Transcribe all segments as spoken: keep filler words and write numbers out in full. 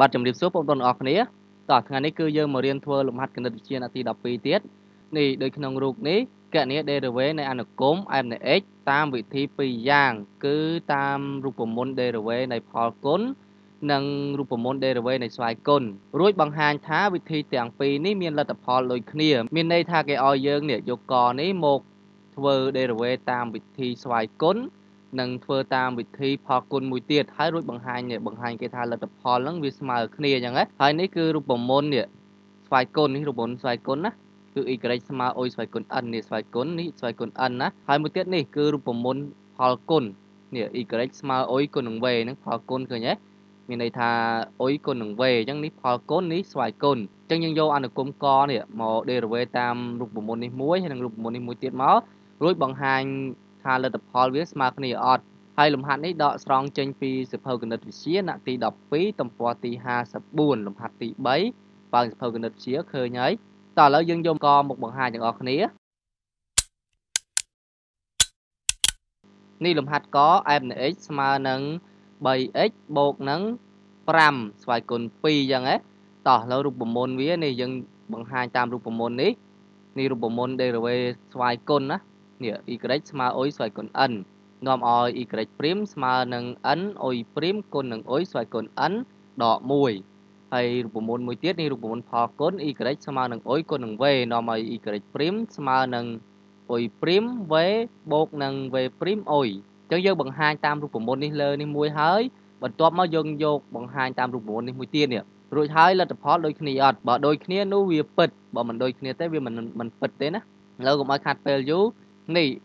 But in this book, don't often here. Talking an echo, young Marian twirl, Martin the Chin at the P T. Nay, the Knung Nay, get near the way and a comb and the egg, time with T P Yang, Ku, time Rupamon day away, and a parkon, Nung Rupamon day away, and a swicon. Root bang hand tie with tea and pay, name and let the pall look clear. Mean they target all young near your corn, a mock twirl day away, time with tea swicon. Nung twirl time with tea parkon with it, high root behind it, behind get high let the pollen with smile clear, young at high neck Rupamon near swicon, Rupon swicon. Cứ ý cái mà ôi xoay côn ăn nè xoay côn nè xoay côn ăn á hai mươi tiết nè cứ rụp môn phal côn nè ý cái mà ôi côn đường về nè phal côn cơ nhé mình này thà ôi côn đường về chẳng nè phal côn nè xoay côn chẳng những vô ăn được cơm co nè mà để về tam rụp môn nè muối hay là rụp môn nè muối tiết máu rồi bằng hành thà là tập phal với mà nè ọt hay làm hạt nè đọ strong trên phi sập hầu gần đất vị trí nè tì đập phí tầm qua tì hà sập buồn làm hạt tì bấy bằng sập hầu gần đất vị trí khơi nhái Tỏ lỡ dân dông co một bằng hai chẳng ọt ní Ní lùm hạt có em nè x mà nâng bảy x bột nâng pram xoài côn pi dân ấy Tỏ lỡ rụp bổng môn vía này dân bằng hai trăm rụp bổng môn ní Ní rụp bổng môn đây là về xoài côn á Nghĩa y kếch mà ối xoài côn ấn Nôm oi y kếch prim mà nâng ấn oi prim côn nâng ối xoài côn ấn đỏ mùi Hay rụp môn mùi tiết này rụp môn phá côn y kếch xa mà nâng ối côn nâng về Nó mà y kếch prim xa mà nâng ối prim về bột nâng về prim ối Chẳng dân bằng hai tam rụp môn này lơ này mùi hơi Bật tốt mà dân dột bằng hai tam rụp môn này mùi tiết này Rồi hơi là tập hóa đôi khní ọt Bỏ đôi khní nó vì bật Bỏ mình đôi khní tới vì mình bật thế ná Lâu cũng ai khát bèl dũ Này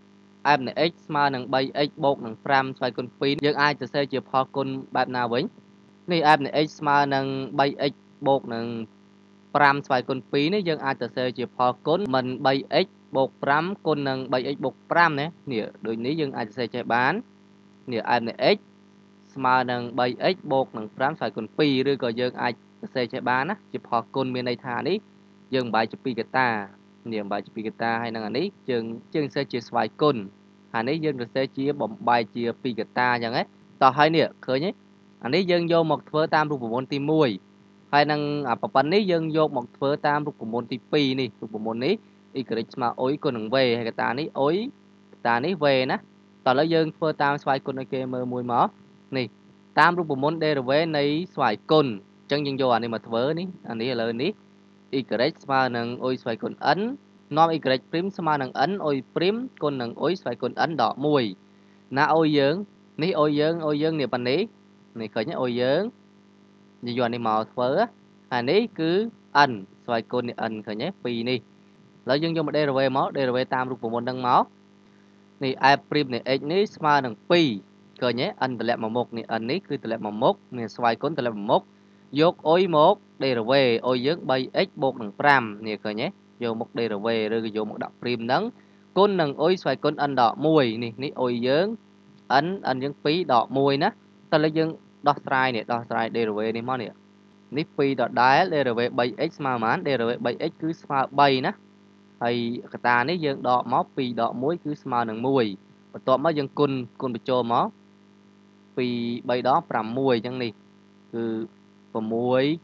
em này x mà nâng bảy x bột nâng pram xoay côn pin Dân ai ta sẽ chìa phá côn bạp nào vĩnh Này em này x mà nâng bảy x bột nâng pram xoay côn phí này dân ai ta sẽ chìa phá côn Mình bảy x bột pram côn nâng bảy x bột pram này Nìa đối ní dân ai ta sẽ chạy bán Nìa em này x mà nâng bảy x bột nâng pram xoay côn phí Rồi có dân ai ta sẽ chạy bán á Chìa phá côn miền này thả ní Dân bài chìa phí gà ta Nìa bài chìa phí gà ta hay nâng ảnh ní Chân sẽ chìa xoay côn Hà ní dân sẽ chìa bỏng bài chìa phí gà ta chẳng ấy Tỏ hay nìa khơi nhé Anh ấy dân vô một thơ tam rụp của môn tí mùi Hay năng ạp bạp anh ấy dân vô một thơ tam rụp của môn tí pi này Rụp của môn này Y kịch mà ối con nâng về hay cái ta này ối Ta này về ná Tỏ là dân thơ tam xoay con này kê mơ mùi mỏ Này Tam rụp của môn đê rồi về này xoay con Chẳng dân vô anh ấy mà thơ này Anh ấy là này Y kịch mà nâng ối xoay con ấn Nói y kịch prim mà nâng ấn ối prim Con nâng ối xoay con ấn đỏ mùi Ná ôi dân Ní ôi dân ôi dân nè bàn ấy Này khởi nhé ôi dưỡng Như dù anh đi màu thơ á Hà ní cứ ẩn Xoài côn này ẩn khởi nhé Pì này Lợi dưỡng vô một đê rồi mó Đê rồi tam rụp của môn đăng máu Này ai prim này ếch ní Sma đằng pì Khởi nhé ẩn từ lẹp màu một Này ẩn ní cứ từ lẹp màu một Này xoài côn từ lẹp màu một Dốt ôi một Đê rồi ôi dưỡng bay ếch bột đằng pram Này khởi nhé Vô một đê rồi Rồi vô một đọc prim nắng Côn đằng ôi xoài côn ẩn đỏ mùi Này ní ôi dưỡng Ấn ẩn dưỡng phí đỏ mùi ná Ta lợi dưỡng Đọc trái này, đọc trái đề rồi về này mò này Nếp phi đọc đáy đề rồi về bảy x mà mán Đề rồi về bảy x cứ xa bảy ná Thầy cả ta này dân đọc mó phi đọc muối cứ xa nâng mùi Và tọa mó dân côn, côn bà chô mó Phi bảy đó pram mùi chẳng này Cứ bà muối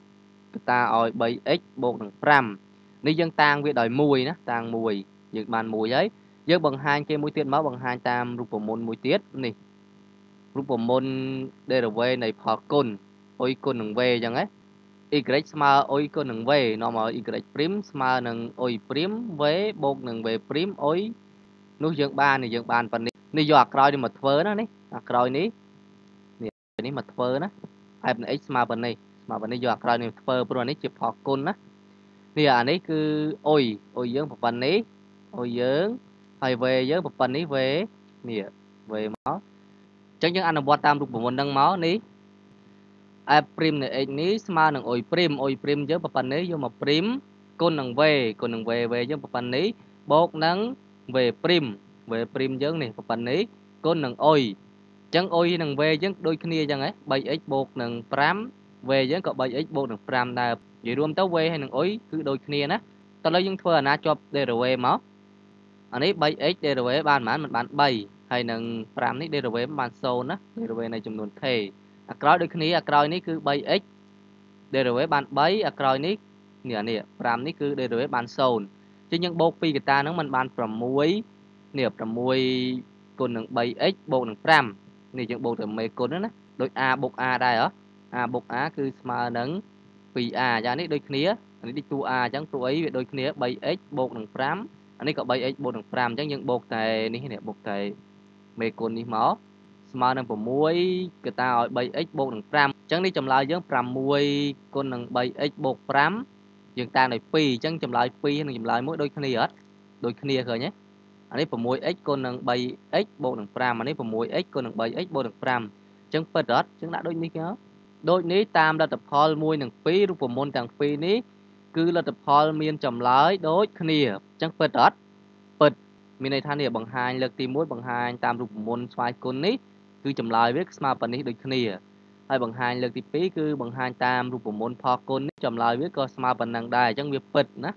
Cả ta ôi bảy x bột nâng pram Này dân tàng về đòi mùi ná Tàng mùi, dân bàn mùi ấy Dân bằng hai cái mùi tiết mó bằng hai tam rụp môn mùi tiết này Rụp bổng môn đề rồi về này phá côn Ôi côn nâng về chẳng ấy Y kếch mà ôi côn nâng về Nó mà y kếch prim mà nâng ôi prim Với bột nâng về prim ôi Nước dưỡng bàn này dưỡng bàn phần này Này dù ạc roi đi mà thơ nó này Ạc roi này Này mà thơ nó Ảp này x mà phần này Mà phần này dù ạc roi này thơ Bởi này chìa phá côn á Này à này cứ ôi Ôi dưỡng phần này Ôi dưỡng Hay về dưỡng phần này về Này về máu Chẳng những anh là tam rụp bổng môn đăng máu ní A prim này ếch ní Sma nâng ôi prim Ôi prim dớ bà phần ní Vô mà prim Côn nâng về Côn nâng về về dớ bà phần ní Bột nâng về prim Về prim dớ này bà phần ní Côn nâng ôi Chẳng ôi nâng về dớ đôi khnia chẳng ấy bảy x bột nâng pram Về dớ có bảy x bột nâng pram Đã dễ rùm tao về hay nâng ôi Cứ đôi khnia ná Ta lấy dân thua ná chọp đề rồi về máu Anh ấy bảy x đề rồi về bàn mãn Bàn bảy Hay nâng pram này đề rồi về bàn sâu ná Đề rồi về này chùm nguồn thề Ảc roi đôi khní Ảc roi ní cứ bảy x derivate បាន 3 អាក្រោយនេះ នេះ 5 នេះគឺ derivate បាន 0 ចឹង យើង បូក ពី កត្តា ហ្នឹង ມັນ បាន 6 នេះ 6 គុណនឹង 3x បូកនឹង 5 នេះ យើង បូក ទៅ មេ គុណ ហ្នឹង ណា ដូច a បូក a ដែរ a បូក a គឺ ស្មើ នឹង 2a យ៉ាង នេះ ដូច គ្នា នេះ ដូច តួ a ចឹង តួ អី វា ដូច គ្នា 3x បូកនឹង 5 អានេះ ក៏ 3x បូកនឹង 5 ចឹង យើង បូក តែ នេះ នេះ បូក តែ មេ គុណ នេះ មក ស្មើនឹង 6 កត្តា ឲ្យ 3x បូកនឹង 5 ចឹងនេះ ចម្លើយ យើង 6 គុណនឹង 3x បូក 5 យើង តាម ដោយ 2 ចឹង ចម្លើយ 2 និង ចម្លើយ 1 ដូច គ្នា អត់ ដូច គ្នា ឃើញ ទេ អានេះ 6x គុណនឹង 3x បូកនឹង 5 អានេះ 6x គុណនឹង 3x បូកនឹង 5 ចឹងពិតអត់ ចឹងដាក់ ដូច នេះ គេ ដូចនេះ តាម លទ្ធផល 1 និង 2 រូបមន្ត ទាំង ពីរ នេះ គឺ លទ្ធផល មាន ចម្លើយ ដូច គ្នា ចឹងពិតអត់ ពិត មាន ន័យ ថា នេះ បង្ហាញ លើក ទី 1 បង្ហាញ តាម រូបមន្ត ស្វ័យ គុណ នេះ គឺ ចម្លើយ វា ស្មើ ប៉ុណ្ណេះ ដូច គ្នា ហើយ បង្ហាញ លើក ទី 2 គឺ បង្ហាញ តាម រូបមន្ត ផល គុណ នេះ ចម្លើយ វា ក៏ ស្មើ ប៉ុណ្ណឹង ដែរ ចឹង វា ពិត ណា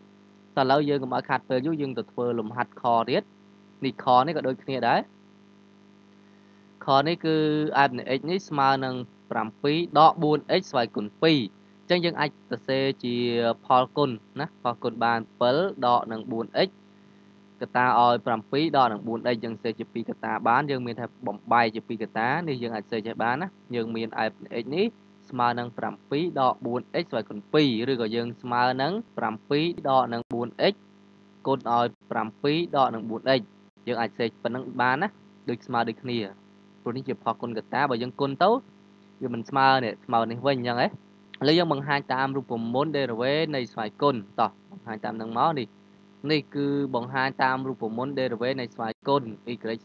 តែ ឥឡូវ យើង កុំ ឲ្យ ខាត់ ពេល យូរ យើង ទៅ ធ្វើ លំហាត់ ខ ទៀត នេះ ខ នេះ ក៏ ដូច គ្នា ដែរ ខ នេះ គឺ f នៃ x នេះ ស្មើ នឹង 7 ដក 4x ស្វ័យ គុណ 2 ចឹង យើង អាច សរ សេរ ជា ផល គុណ ណា ផល គុណ បាន 7 ដក នឹង 4x កត្តា ឲ្យ 7 ដល់ 4x យើង សេះ ជា 2 កត្តា បាន យើង មាន ថា បំបែក ជា 2 កត្តា នេះ យើង អាច សេះ ចេះ បាន ណា យើង មាន f x នេះ ស្មើ នឹង 7 ដល់ 4x ស្វ័យ គុណ 2 ឬ ក៏ យើង ស្មើ នឹង 7 ដល់ នឹង 4x គុណ ឲ្យ 7 ដល់ នឹង 4x យើង អាច សេះ ប៉ុណ្ណឹង បាន ណា ដូច ស្មើ ដូច គ្នា ព្រោះ នេះ ជា ផល គុណ កត្តា បើ យើង គុណ ទៅ វា មិន ស្មើ នេះ ស្មើ នេះ វិញ អញ្ចឹង ហ៎ ឥឡូវ យើង បង្ហាញ តាម រូបមន្ត derivate នៃ ស្វ័យ គុណ តោះ បង្ហាញ តាម នឹង មក នេះ នេះ គឺ បង្ហាញ តាម រូបមន្ត derivate នៃ ស្វ័យ គុណ y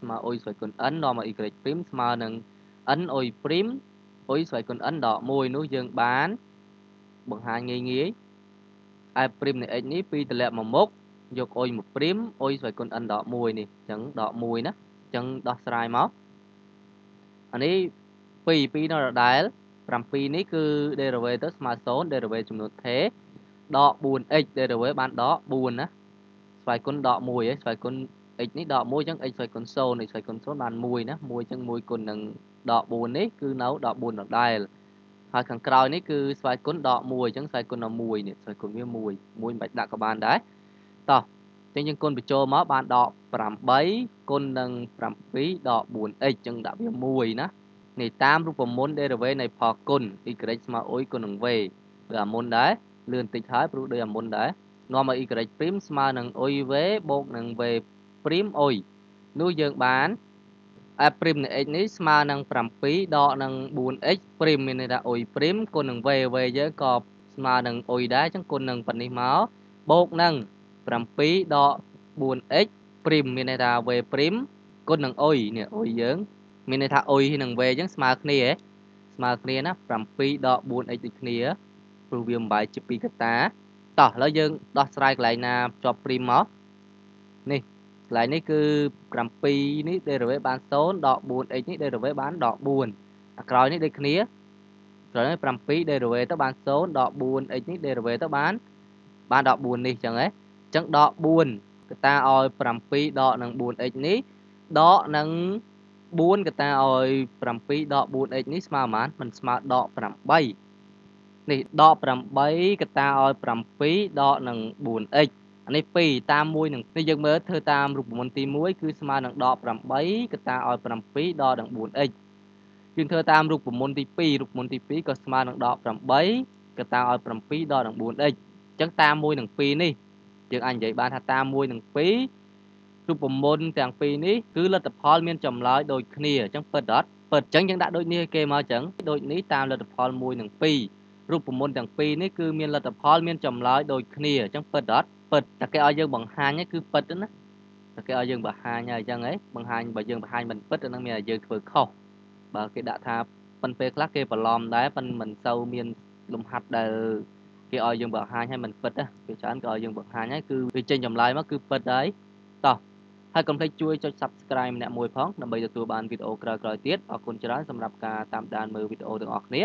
ស្មើ oy ស្វ័យ គុណ n នាំ មក y ព្រីម ស្មើ នឹង n oy ព្រីម oy ស្វ័យ គុណ n ដល់ 1 នោះ យើង បាន បង្ហាញ ងាយៗ f ព្រីម នៃ x នេះ ពី តម្លាក់ មក មុខ យក oy មក ព្រីម oy ស្វ័យ គុណ n ដល់ 1 នេះ អញ្ចឹង ដល់ 1 ណា អញ្ចឹង ដោះស្រាយ មក អានេះ 2 2 នៅ ដដែល 7 នេះ គឺ derivate ទៅ ស្មើ 0 derivate ចំនួន ថេ ដល់ 4x derivate បាន ដល់ 4 ណា ស្វ័យ គុណ ដក 1 ហ៎ ស្វ័យ គុណ x នេះ ដក 1 ចឹង x ស្វ័យ គុណ 0 នេះ ស្វ័យ គុណ 0 បាន 1 ណា 1 ចឹង 1 គុណ នឹង ដក 4 នេះ គឺ នៅ ដក 4 ដដែល ហើយ ខាង ក្រោយ នេះ គឺ ស្វ័យ គុណ ដក 1 ចឹង ស្វ័យ គុណ 1 នេះ ស្វ័យ គុណ វា 1 1 មិនបាច់ដាក់ ក៏ បាន ដែរ តោះ ចឹង យើង គុណ បញ្ចូល មក បាន ដក 8 គុណ នឹង 7 ដក 4x ចឹង ដាក់ វា 1 ណា នេះ តាម រូបមន្ត derivate នៃ ផល គុណ y ស្មើ oy គុណ នឹង v គឺ អា មុន ដែរ លឿន បន្តិច ហើយ ព្រោះ ដូច អា មុន ដែរ នាំ ឲ្យ y ព្រីម ស្មើ នឹង oy v បូក នឹង v ព្រីម oy នោះ យើង បាន f ព្រីម នៃ x នេះ ស្មើ នឹង 7 ដក នឹង 4x ព្រីម មាន ន័យ ថា oy ព្រីម គុណ នឹង v v យើង ក៏ ស្មើ នឹង oy ដែរ អញ្ចឹង គុណ នឹង ប៉ុណ្ណេះ មក បូក នឹង 7 ដក 4x ព្រីម មាន ន័យ ថា v ព្រីម គុណ នឹង oy នេះ oy យើង មាន ន័យ ថា oy នឹង v អញ្ចឹង ស្មើ គ្នា ហ៎ ស្មើ គ្នា ណា 7 ដក 4x ដូច គ្នា ព្រោះ វា បំបែក ជា 2 កត្តា តោះឥឡូវ យើង ដោះស្រាយ កន្លែង ណា ជាប់ ព្រីម មក នេះ កន្លែង នេះ គឺ 7 នេះ derivate បាន 0 ដល់ 4x នេះ derivate បាន ដល់ 4 អាក្រោយ នេះ ដូច គ្នា ក្រោយ នេះ 7 derivate ទៅ បាន 0 ដល់ 4x នេះ derivate ទៅ បាន បាន ដល់ 4 នេះ ចឹង ហ៎ ចឹង ដល់ 4 កត្តា ឲ្យ 7 ដក នឹង 4x នេះ ដក នឹង 4 កត្តា ឲ្យ 7 ដក 4x នេះ ស្មើ ប៉ុន្មាន មិន ស្មើ ដក 8 នេះ ដក 8 កត្តា ឲ្យ 7 ដក នឹង 4x អានេះ 2 តាម 1 នឹង នេះ យើង មើល ធ្វើ តាម រូបមន្ត ទី 1 គឺ ស្មើ នឹង ដក 8 កត្តា ឲ្យ 7 ដក នឹង 4x យើង ធ្វើ តាម រូបមន្ត ទី 2 រូបមន្ត ទី 2 ក៏ ស្មើ នឹង ដក 8 កត្តា ឲ្យ 7 ដក នឹង 4x អញ្ចឹង តាម 1 នឹង 2 នេះ យើង អាច និយាយ បាន ថា តាម 1 នឹង 2 រូបមន្ត ទាំង 2 នេះ គឺ លទ្ធផល មាន ចម្លើយ ដូច គ្នា អញ្ចឹង ពិតអត់ ពិត អញ្ចឹង យើង ដាក់ ដូច នេះ គេ មក អញ្ចឹង ដូច នេះ តាម លទ្ធផល 1 និង 2 រូបមន្ត ទាំង ពីរ នេះ គឺ មាន លទ្ធផល មាន ចម្លើយ ដូច គ្នា អញ្ចឹង ពិតអត់ ពិត តែ គេ ឲ្យ យើង បង្ហាញ គឺ ពិត ណា តែ គេ ឲ្យ យើង បង្ហាញ ហើយ អញ្ចឹង ហ៎ បង្ហាញ បើ យើង បង្ហាញ មិន ពិត អា នឹង មាន តែ យើង ធ្វើ ខុស បើ គេ ដាក់ ថា ប៉ុន ពេល ខ្លះ គេ បន្លំ ដែរ ប៉ុន មិន ទៅ មាន លំហាត់ ដែល គេ ឲ្យ យើង បង្ហាញ ហើយ មិន ពិត ណា គេ ច្រើន ក៏ ឲ្យ យើង បង្ហាញ ហើយ គឺ វា ចេញ ចម្លើយ មក គឺ ពិត ហើយ តោះ ហើយ កុំ ភ្លេច ជួយ ចុច Subscribe ម្នាក់មួយ ផង ដើម្បី ទទួល បាន វីដេអូ ក្រោយៗ ទៀត អរគុណ ច្រើន សម្រាប់ ការ តាមដាន មើល វីដេអូ ទាំង អស់ គ្នា